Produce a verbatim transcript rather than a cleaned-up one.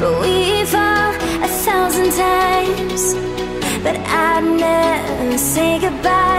But we fall a thousand times, but I'd never say goodbye.